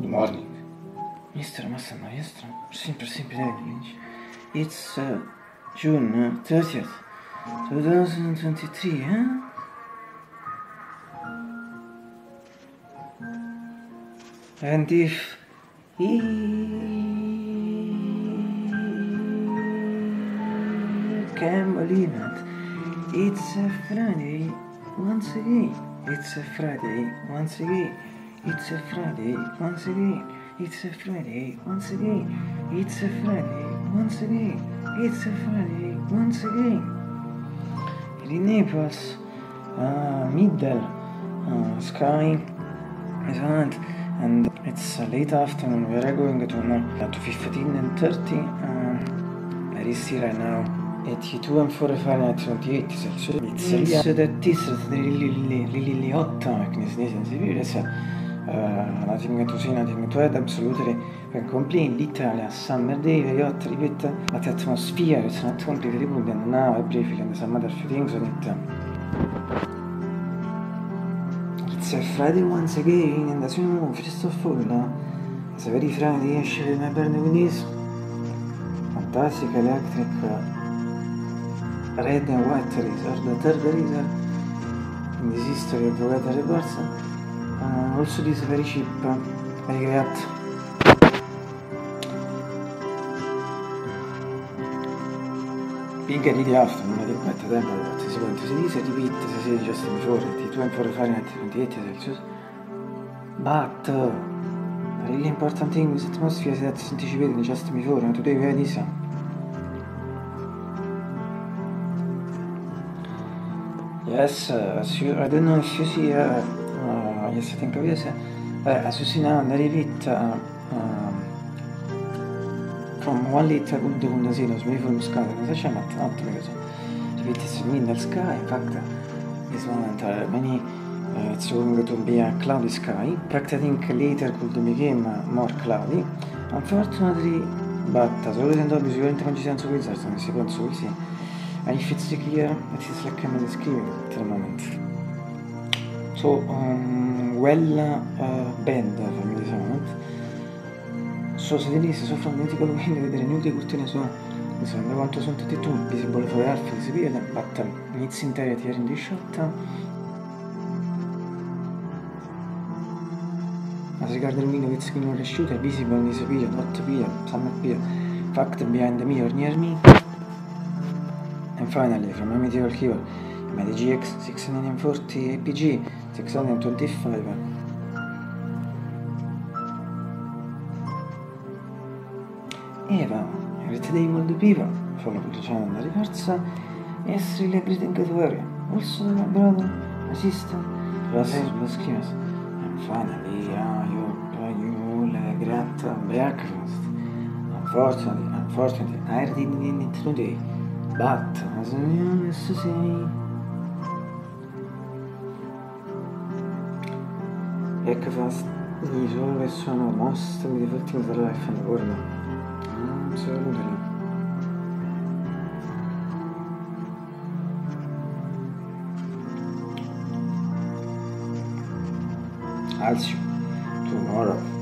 Good morning. Mr. Masano, yes, simple English. It's June 30th, 2023, huh? And if he can believe it, it's a Friday once again. It's a Friday once again. It's a Friday once again. It's a Friday once again. It's a Friday once again. It's a Friday once again. In Naples, middle sky is hot, and it's late afternoon. We are going to 15:30. I can see right now. 82 and 4 Fahrenheit, 28 Celsius. It's that this is really hot mechanism. It's nothing to say, nothing to add, absolutely. When complained Italia, summer day, very hot, repeat, but the atmosphere is not completely good, and now I briefly and some other few things on it. It's a Friday once again, and as you know, first of all, it's a very Friday, I share my burning with this fantastic electric red and white razor, the third razor in this history of the weather reports. Also this very cheap, very great. Big in the afternoon, I think better than what is going to see this. I repeat, as I said just before, 82 and 4 Fahrenheit, 28 Celsius. But the really important thing with atmosphere is that it's anticipated just before, and today we have this. Yes, I don't know if you see, yes, I think I see. As you see now, there is from 1 liter good to 0, maybe from sky, not because it's middle sky. In fact, this moment many it's going to be a cloudy sky. But I think later could become more cloudy. Unfortunately, but as always and always, you are in the conditions of wizards, and you can see. And if it's clear, it is like I'm describing at the moment. So, bend from this moment. So, se venisse sopra un medical wind, vedere inutili curtine sono, mi sembra quanto sono tutti tu, visible for half this period, but in its entirety here in the shot. As regards the wind, it's been overshot, visible in this period, hot period, summer period, fact behind me or near me. And finally, from my meteor here, my GX 640 APG 625. Eva, great day all the people, follow the channel and reverse. Yes, really a greeting to everyone. Also, my brother, my sister, Razer, Blaskimas. And finally, I hope you all a great breakfast. Unfortunately, I didn't get it today. But as I used to say, breakfast is always one of the most beautiful things in life and the world. Absolutely. I'll see you tomorrow.